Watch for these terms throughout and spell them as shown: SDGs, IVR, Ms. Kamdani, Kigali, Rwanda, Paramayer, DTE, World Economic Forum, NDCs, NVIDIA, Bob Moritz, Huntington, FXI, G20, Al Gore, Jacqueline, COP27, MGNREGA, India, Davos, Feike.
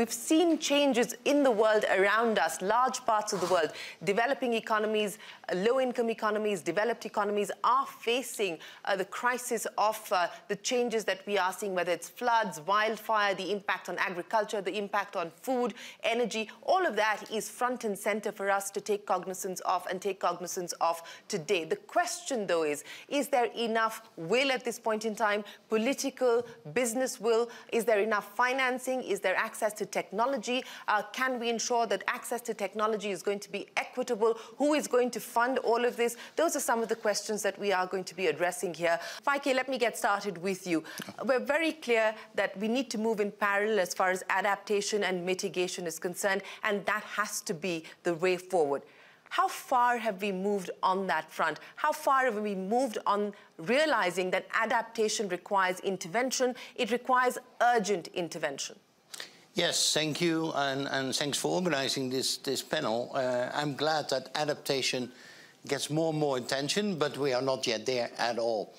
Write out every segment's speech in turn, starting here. We've seen changes in the world around us, large parts of the world. Developing economies, low-income economies, developed economies are facing the crisis of the changes that we are seeing, whether it's floods, wildfire, the impact on agriculture, the impact on food, energy. All of that is front and center for us to take cognizance of and take cognizance of today. The question, though, is there enough will at this point in time, political, business will? Is there enough financing? Is there access to technology? Can we ensure that access to technology is going to be equitable? Who is going to fund all of this? Those are some of the questions that we are going to be addressing here. Feike, let me get started with you. We're very clear that we need to move in parallel as far as adaptation and mitigation is concerned, and that has to be the way forward. How far have we moved on that front? How far have we moved on realizing that adaptation requires intervention? It requires urgent intervention. Yes, thank you, and thanks for organizing this panel. I'm glad that adaptation gets more and more attention, but we are not yet there at all.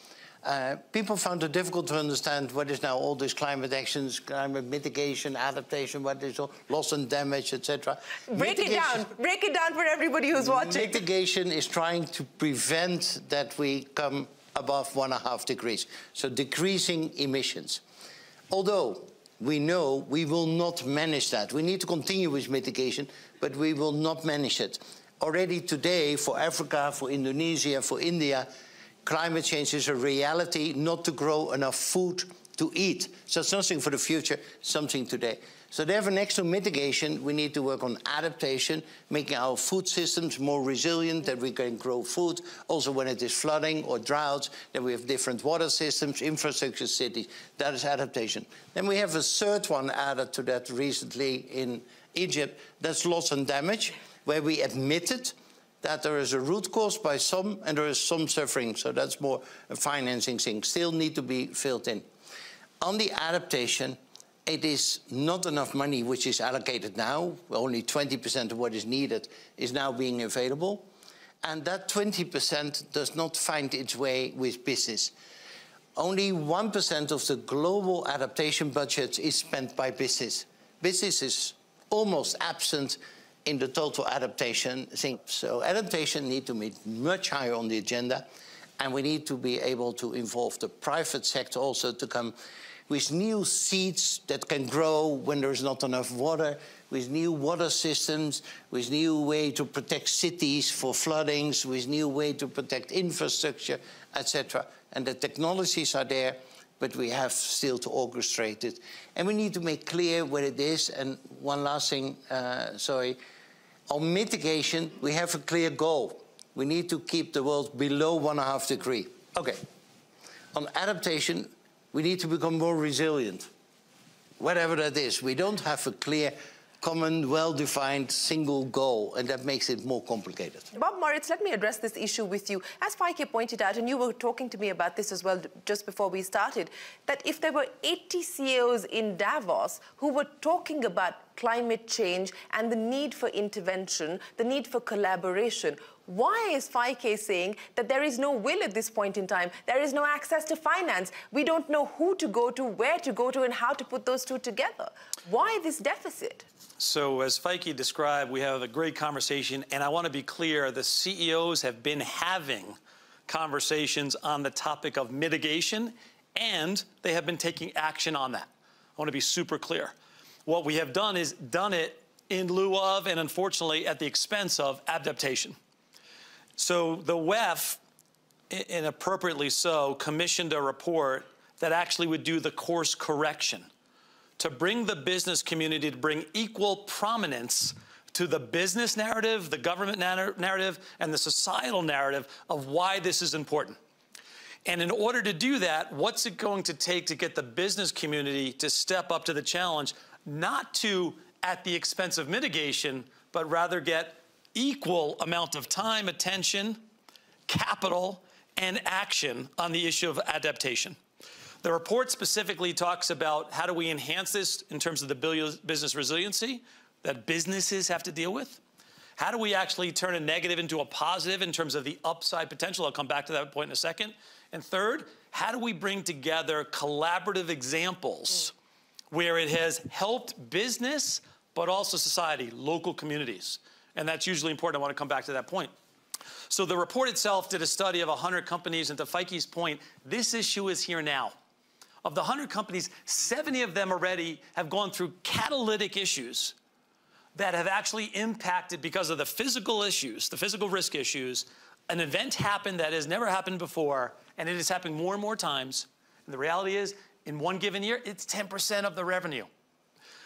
People found it difficult to understand what is now all this climate actions, climate mitigation, adaptation, what is all loss and damage, etc. Break it down for everybody who's watching. Mitigation is trying to prevent that we come above 1.5 degrees, so decreasing emissions. Although we know we will not manage that. We need to continue with mitigation, but we will not manage it. Already today, for Africa, for Indonesia, for India, climate change is a reality, not to grow enough food to eat. So it's nothing for the future, something today. So therefore, next to mitigation, we need to work on adaptation, making our food systems more resilient, that we can grow food. Also when it is flooding or droughts, that we have different water systems, infrastructure, cities. That is adaptation. Then we have a third one added to that recently in Egypt. That's loss and damage, where we admitted that there is a root cause by some and there is some suffering. So that's more a financing thing. Still need to be filled in. On the adaptation, it is not enough money which is allocated now. Only 20% of what is needed is now being available. And that 20% does not find its way with business. Only 1% of the global adaptation budget is spent by business. Business is almost absent in the total adaptation thing. So adaptation needs to be much higher on the agenda, and we need to be able to involve the private sector also to come with new seeds that can grow when there is not enough water, with new water systems, with new way to protect cities for floodings, with new way to protect infrastructure, etc. And the technologies are there, but we have still to orchestrate it. And we need to make clear what it is. And one last thing, on mitigation, we have a clear goal. We need to keep the world below 1.5 degrees. Okay. On adaptation, we need to become more resilient. Whatever that is, we don't have a clear, common, well-defined single goal, and that makes it more complicated. Bob Moritz, let me address this issue with you. As Feike pointed out, and you were talking to me about this as well just before we started, that if there were 80 CEOs in Davos who were talking about climate change and the need for intervention, the need for collaboration, why is Feike saying that there is no will at this point in time? There is no access to finance. We don't know who to go to, where to go to, and how to put those two together. Why this deficit? So as Feike described, we have a great conversation, and I want to be clear, the CEOs have been having conversations on the topic of mitigation, and they have been taking action on that. I want to be super clear. What we have done is done it in lieu of, and unfortunately at the expense of, adaptation. So the WEF, and appropriately so, commissioned a report that actually would do the course correction to bring the business community to bring equal prominence to the business narrative, the government narrative, and the societal narrative of why this is important. And in order to do that, what's it going to take to get the business community to step up to the challenge, not to at the expense of mitigation, but rather get equal amount of time, attention, capital, and action on the issue of adaptation. The report specifically talks about how do we enhance this in terms of the business resiliency that businesses have to deal with. How do we actually turn a negative into a positive in terms of the upside potential? I'll come back to that point in a second. And third, how do we bring together collaborative examples where it has helped business, but also society, local communities. And that's usually important. I want to come back to that point. So the report itself did a study of 100 companies, and to Feike's point, this issue is here now. Of the 100 companies, 70 of them already have gone through catalytic issues that have actually impacted, because of the physical issues, the physical risk issues, an event happened that has never happened before, and it is happening more and more times. And the reality is, in one given year, it's 10% of the revenue.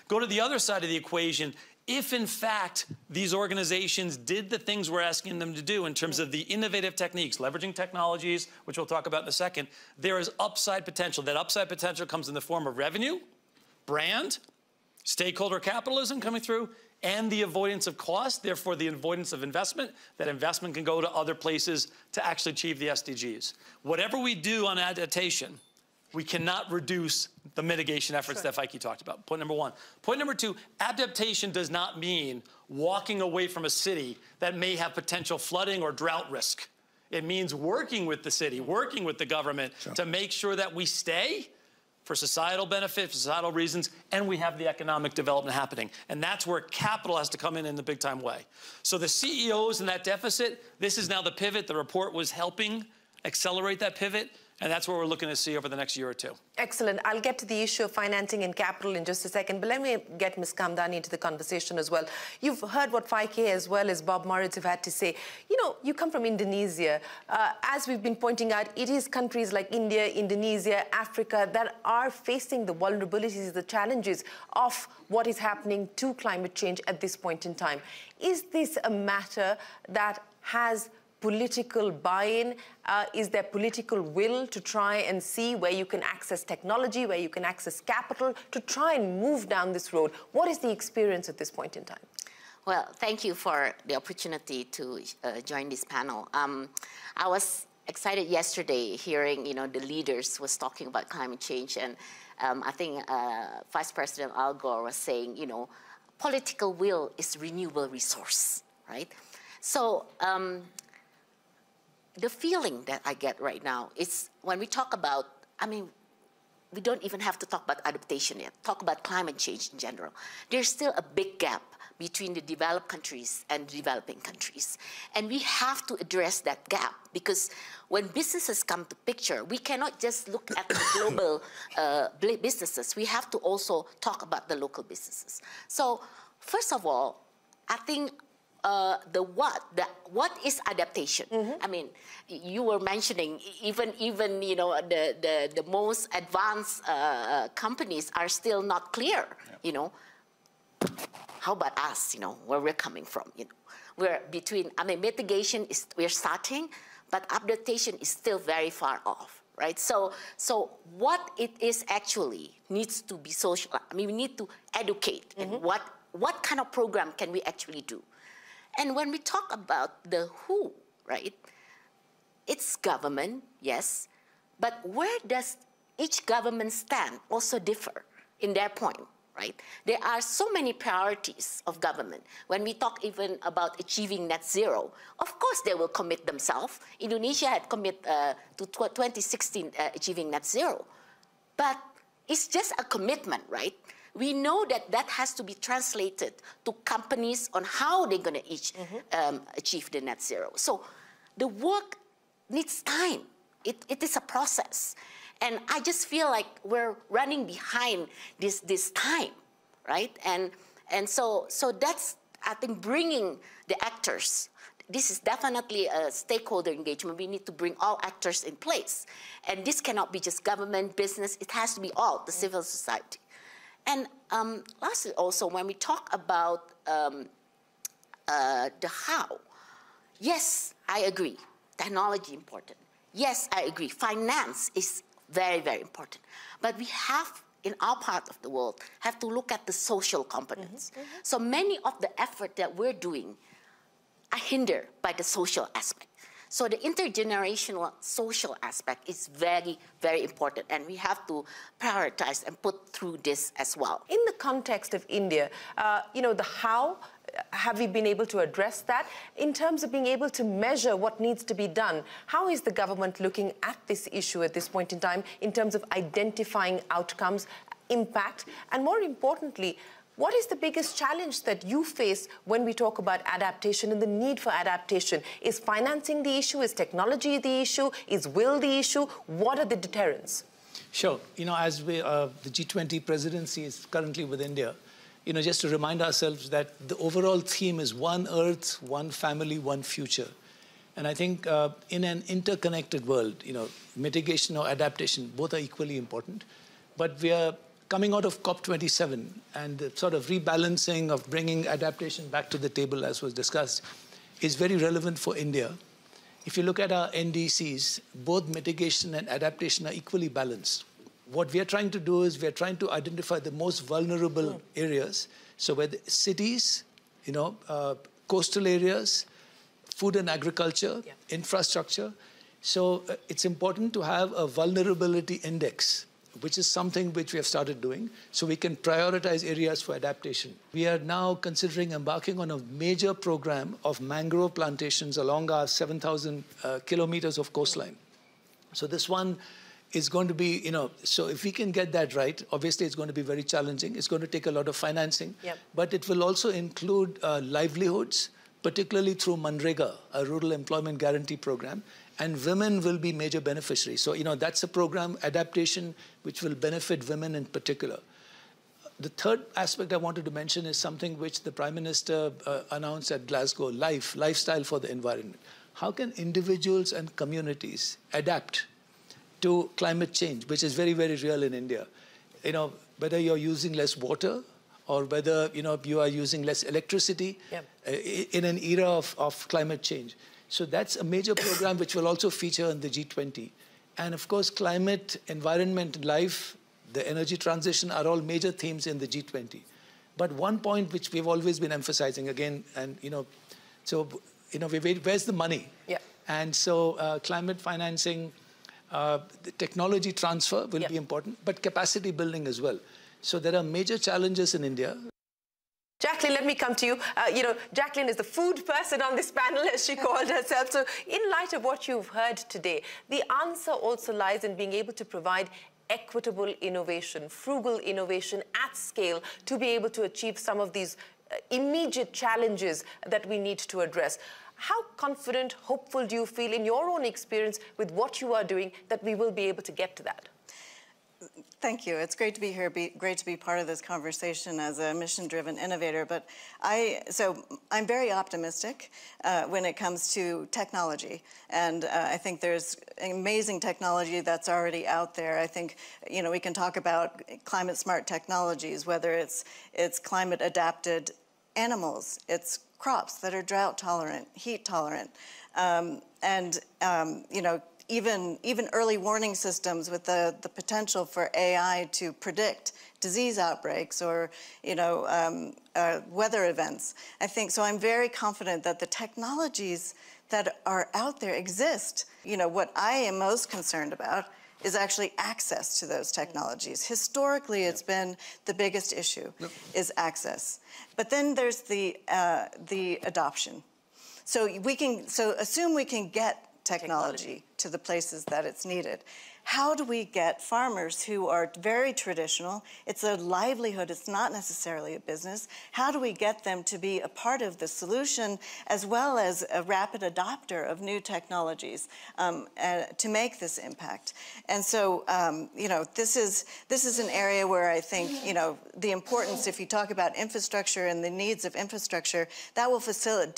Go to the other side of the equation. If, in fact, these organizations did the things we're asking them to do in terms of the innovative techniques, leveraging technologies, which we'll talk about in a second, there is upside potential. That upside potential comes in the form of revenue, brand, stakeholder capitalism coming through, and the avoidance of cost, therefore the avoidance of investment. That investment can go to other places to actually achieve the SDGs. Whatever we do on adaptation, we cannot reduce the mitigation efforts that Feike talked about. Point number one. Point number two, adaptation does not mean walking away from a city that may have potential flooding or drought risk. It means working with the city, working with the government to make sure that we stay for societal benefit, for societal reasons, and we have the economic development happening. And that's where capital has to come in the big time way. So the CEOs and that deficit, this is now the pivot. The report was helping accelerate that pivot. And that's what we're looking to see over the next year or two. Excellent. I'll get to the issue of financing and capital in just a second, but let me get Ms. Kamdani into the conversation as well. You've heard what Feike as well as Bob Moritz have had to say. You know, you come from Indonesia. As we've been pointing out, it is countries like India, Indonesia, Africa that are facing the vulnerabilities, the challenges of what is happening to climate change at this point in time. Is this a matter that has political buy-in? Is there political will to try and see where you can access technology, where you can access capital, to try and move down this road? What is the experience at this point in time? Well, thank you for the opportunity to join this panel. I was excited yesterday hearing, you know, the leaders was talking about climate change, and I think Vice President Al Gore was saying, you know, political will is renewable resource, right? So, the feeling that I get right now is when we talk about, I mean, we don't even have to talk about adaptation yet, talk about climate change in general. There's still a big gap between the developed countries and developing countries. And we have to address that gap, because when businesses come to picture, we cannot just look at the global businesses. We have to also talk about the local businesses. So first of all, I think what is adaptation? Mm-hmm. I mean, you were mentioning even you know the most advanced companies are still not clear. Yeah. You know, how about us? You know, where we're coming from. You know, we're between. I mean, mitigation is we're starting, but adaptation is still very far off. Right? So what it is actually needs to be social. I mean, we need to educate. Mm-hmm. And what kind of program can we actually do? And when we talk about the who, right, it's government, yes, but where does each government stand also differ in their point, right? There are so many priorities of government. When we talk even about achieving net zero, of course they will commit themselves. Indonesia had committed to 2016 achieving net zero, but it's just a commitment, right? We know that that has to be translated to companies on how they're going to each achieve the net zero. So the work needs time. It is a process. And I just feel like we're running behind this time, right? And so that's, I think, bringing the actors. This is definitely a stakeholder engagement. We need to bring all actors in place. And this cannot be just government, business. It has to be all, the civil society. And lastly, also, when we talk about the how, yes, I agree, technology important. Yes, I agree, finance is very, very important. But we have, in our part of the world, have to look at the social components. Mm-hmm, mm-hmm. So many of the effort that we're doing are hindered by the social aspect. So the intergenerational social aspect is very, very important, and we have to prioritize and put through this as well. In the context of India, you know, the how, have we been able to address that? In terms of being able to measure what needs to be done, how is the government looking at this issue at this point in time in terms of identifying outcomes impact? And more importantly, what is the biggest challenge that you face when we talk about adaptation and the need for adaptation? Is financing the issue? Is technology the issue? Is will the issue? What are the deterrents? Sure. You know, as we, the G20 presidency is currently with India, you know, just to remind ourselves that the overall theme is one earth, one family, one future. And I think in an interconnected world, you know, mitigation or adaptation, both are equally important. But we are coming out of COP27 and the sort of rebalancing of bringing adaptation back to the table, as was discussed, is very relevant for India. If you look at our NDCs, both mitigation and adaptation are equally balanced. What we are trying to do is we are trying to identify the most vulnerable areas. So whether cities, you know, coastal areas, food and agriculture, infrastructure. So it's important to have a vulnerability index, which is something which we have started doing, so we can prioritize areas for adaptation. We are now considering embarking on a major program of mangrove plantations along our 7,000 kilometers of coastline. So this one is going to be, you know, so if we can get that right, obviously it's going to be very challenging. It's going to take a lot of financing, but it will also include livelihoods, particularly through MGNREGA, a rural employment guarantee program. And women will be major beneficiaries. So, you know, that's a program, adaptation, which will benefit women in particular. The third aspect I wanted to mention is something which the Prime Minister announced at Glasgow, lifestyle for the environment. How can individuals and communities adapt to climate change, which is very, very real in India? You know, whether you're using less water or whether, you know, you are using less electricity in an era of climate change. So that's a major program which will also feature in the G20. And of course, climate, environment, life, the energy transition are all major themes in the G20. But one point which we've always been emphasizing again, and you know, so, you know, where's the money? And so climate financing, the technology transfer will be important, but capacity building as well. So there are major challenges in India. Jacqueline, let me come to you. You know, Jacqueline is the food person on this panel, as she called herself. So in light of what you've heard today, the answer also lies in being able to provide equitable innovation, frugal innovation at scale to be able to achieve some of these immediate challenges that we need to address. How confident, hopeful do you feel in your own experience with what you are doing that we will be able to get to that? Thank you. It's great to be here, great to be part of this conversation as a mission-driven innovator. But I'm very optimistic when it comes to technology. And I think there's amazing technology that's already out there. I think, you know, we can talk about climate-smart technologies, whether it's climate-adapted animals, it's crops that are drought-tolerant, heat-tolerant, you know, even early warning systems with the potential for AI to predict disease outbreaks or, you know, weather events. I think, so I'm very confident that the technologies that are out there exist. You know, what I am most concerned about is actually access to those technologies. Historically, it's been the biggest issue is access. But then there's the adoption. So we can, so assume we can get technology to the places that it's needed. How do we get farmers who are very traditional, it's a livelihood, it's not necessarily a business, how do we get them to be a part of the solution as well as a rapid adopter of new technologies to make this impact? And so, you know, this is an area where I think, you know, the importance, if you talk about infrastructure and the needs of infrastructure, that will facilitate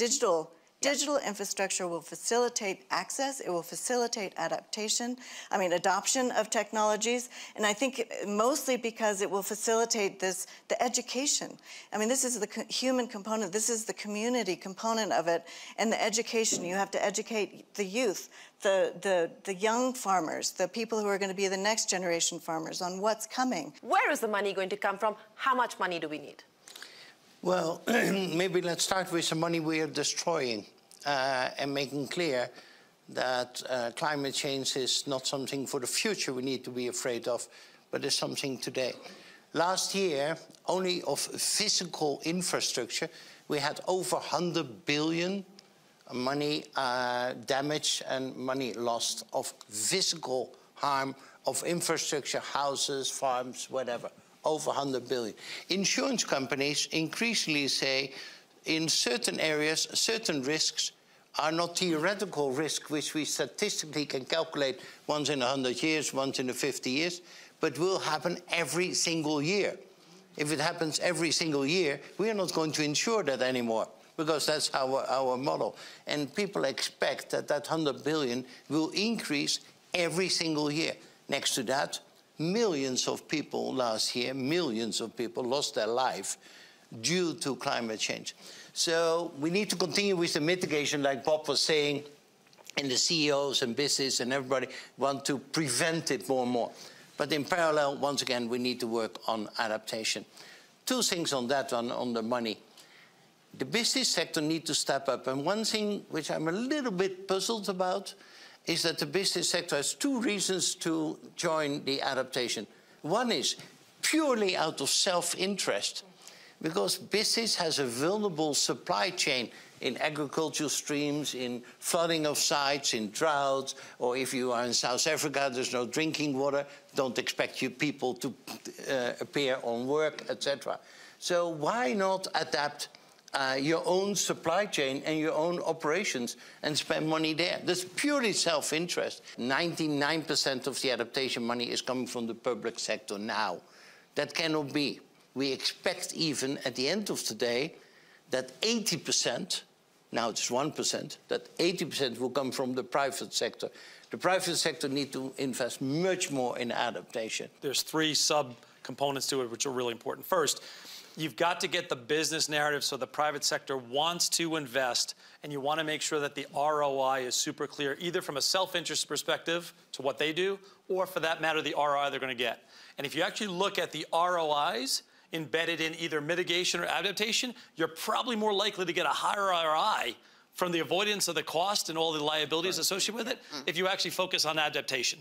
digital infrastructure will facilitate access, it will facilitate adoption of technologies, and I think mostly because it will facilitate the education. I mean, this is the human component, this is the community component of it, and the education, you have to educate the youth, the young farmers, the people who are going to be the next generation farmers on what's coming. Where is the money going to come from? How much money do we need? Well, maybe let's start with the money we are destroying and making clear that climate change is not something for the future we need to be afraid of, but it's something today. Last year, only of physical infrastructure, we had over 100 billion money damage and money lost of physical harm of infrastructure, houses, farms, whatever. over 100 billion. Insurance companies increasingly say in certain areas, certain risks are not theoretical risks, which we statistically can calculate once in 100 years, once in 50 years, but will happen every single year. If it happens every single year, we are not going to insure that anymore, because that's our model. And people expect that that 100 billion will increase every single year. Next to that, millions of people last year, millions of people lost their life due to climate change. So we need to continue with the mitigation, like Bob was saying, and the CEOs and business and everybody want to prevent it more and more. But in parallel, once again, we need to work on adaptation. Two things on that one, on the money. The business sector needs to step up. And one thing which I'm a little bit puzzled about is that the business sector has two reasons to join the adaptation. One is purely out of self-interest, because business has a vulnerable supply chain in agricultural streams, in flooding of sites, in droughts, or if you are in South Africa, there's no drinking water, don't expect your people to appear on work, etc. So why not adapt your own supply chain and your own operations and spend money there? That's purely self-interest. 99% of the adaptation money is coming from the public sector now. That cannot be. We expect even at the end of the day that 80%, now it's 1%, that 80% will come from the private sector. The private sector needs to invest much more in adaptation. There's three sub-components to it which are really important. First, you've got to get the business narrative so the private sector wants to invest, and you want to make sure that the ROI is super clear, either from a self-interest perspective to what they do, or for that matter, the ROI they're going to get. And if you actually look at the ROIs embedded in either mitigation or adaptation, you're probably more likely to get a higher ROI from the avoidance of the cost and all the liabilities associated with it if you actually focus on adaptation.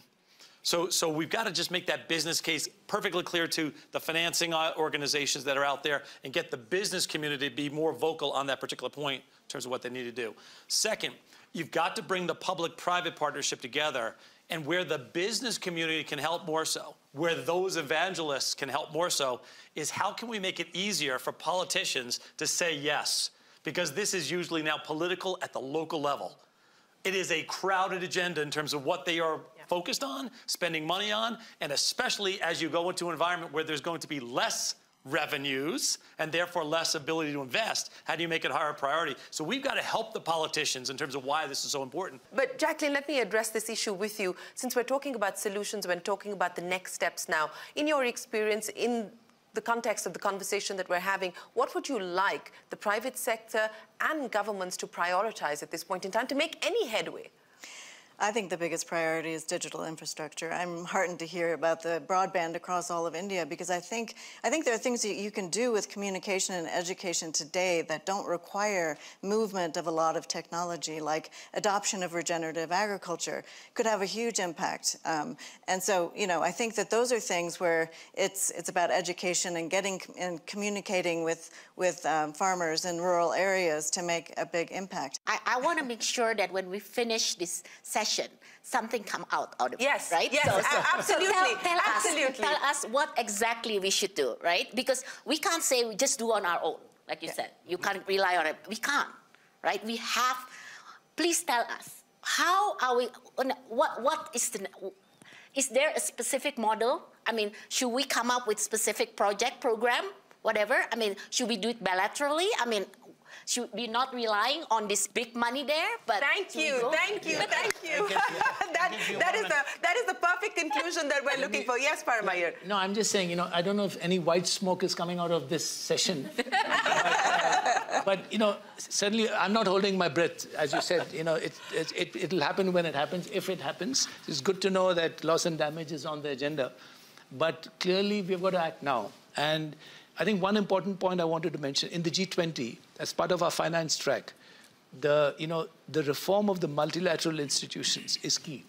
So we've got to just make that business case perfectly clear to the financing organizations that are out there and get the business community to be more vocal on that particular point in terms of what they need to do. Second, you've got to bring the public-private partnership together, and where the business community can help more so, where those evangelists can help more so, is how can we make it easier for politicians to say yes? Because this is usually now political at the local level. It is a crowded agenda in terms of what they are focused on, spending money on, and especially as you go into an environment where there's going to be less revenues and therefore less ability to invest. How do you make it a higher priority? So we've got to help the politicians in terms of why this is so important. But Jacqueline, let me address this issue with you. Since we're talking about solutions, we're talking about the next steps now. In your experience, in the context of the conversation that we're having, what would you like the private sector and governments to prioritize at this point in time to make any headway? I think the biggest priority is digital infrastructure. I'm heartened to hear about the broadband across all of India, because I think there are things that you can do with communication and education today that don't require movement of a lot of technology, like adoption of regenerative agriculture could have a huge impact. And so, you know, I think that those are things where it's about education and getting and communicating with farmers in rural areas to make a big impact. I want to make sure that when we finish this session, something come out of it, right? Yes, absolutely. So tell us what exactly we should do, right? Because we can't say we just do on our own, like you said. You can't rely on it. We can't, right? We have. Please tell us, how are we? What is the? Is there a specific model? I mean, should we come up with specific project, program, whatever? I mean, should we do it bilaterally? I mean, should be not relying on this big money there, but... Thank you. That is the perfect conclusion that we're looking for. Yes, Paramayer. No, I'm just saying, you know, I don't know if any white smoke is coming out of this session. But, you know, certainly I'm not holding my breath. As you said, you know, it'll happen when it happens, if it happens. It's good to know that loss and damage is on the agenda. But clearly, we've got to act now. And I think one important point I wanted to mention, in the G20, as part of our finance track, the reform of the multilateral institutions is key.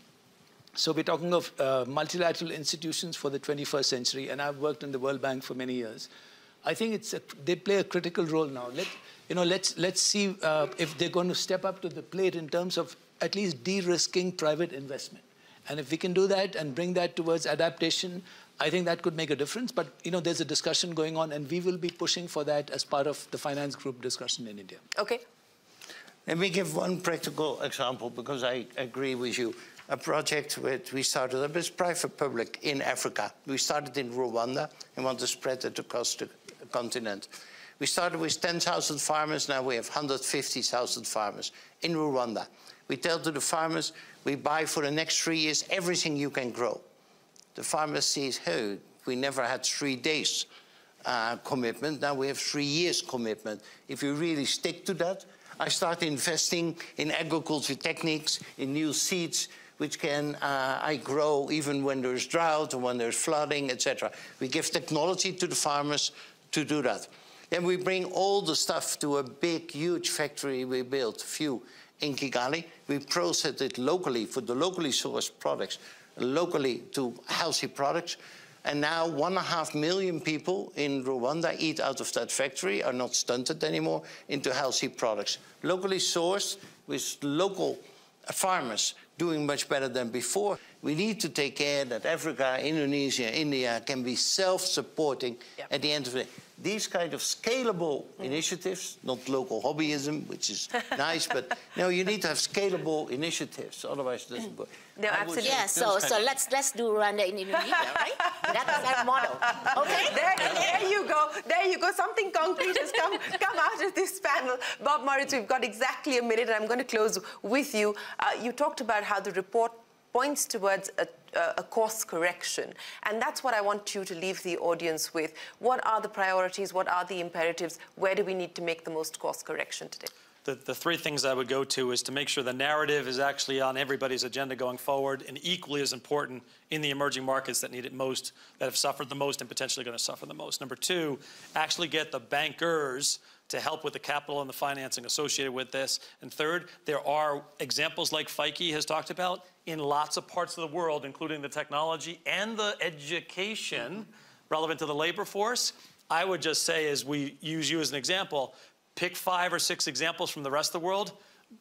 So we're talking of multilateral institutions for the 21st century, and I've worked in the World Bank for many years. I think they play a critical role now. Let's see if they're going to step up to the plate in terms of at least de-risking private investment. And if we can do that and bring that towards adaptation, I think that could make a difference. But, you know, there's a discussion going on, and we will be pushing for that as part of the finance group discussion in India. Okay. Let me give one practical example, because I agree with you. A project that we started up is private-public in Africa. We started in Rwanda and want to spread it across the continent. We started with 10,000 farmers, now we have 150,000 farmers in Rwanda. We tell to the farmers, we buy for the next 3 years everything you can grow. The farmer sees, hey, we never had 3 days commitment, now we have 3 years commitment. If you really stick to that, I start investing in agriculture techniques, in new seeds, which can I grow even when there's drought or when there's flooding, etc. We give technology to the farmers to do that. Then we bring all the stuff to a big, huge factory we built, few in Kigali. We process it locally for the locally sourced products, locally to healthy products. And now 1.5 million people in Rwanda eat out of that factory, are not stunted anymore, into healthy products. Locally sourced with local farmers doing much better than before. We need to take care that Africa, Indonesia, India can be self-supporting at the end of the day. These kind of scalable initiatives, not local hobbyism, which is nice, but no, you need to have scalable initiatives, otherwise it doesn't work. No, absolutely. Yeah, so let's do Rwanda in Indonesia, right? That's that model. Okay, there you go. There you go. Something concrete has come out of this panel. Bob Moritz, we've got exactly a minute, and I'm going to close with you. You talked about how the report points towards a course correction. And that's what I want you to leave the audience with. What are the priorities? What are the imperatives? Where do we need to make the most course correction today? The three things I would go to is to make sure the narrative is actually on everybody's agenda going forward, and equally as important in the emerging markets that need it most, that have suffered the most and potentially going to suffer the most. Number two, actually get the bankers to help with the capital and the financing associated with this. And third, there are examples like Feike has talked about in lots of parts of the world, including the technology and the education relevant to the labor force. I would just say, as we use you as an example, pick 5 or 6 examples from the rest of the world.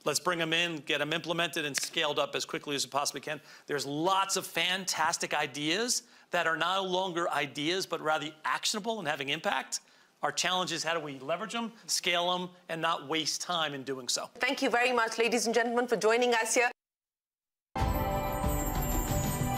Let's bring them in, get them implemented and scaled up as quickly as we possibly can. There's lots of fantastic ideas that are no longer ideas, but rather actionable and having impact. Our challenge is how do we leverage them, scale them, and not waste time in doing so. Thank you very much, ladies and gentlemen, for joining us here.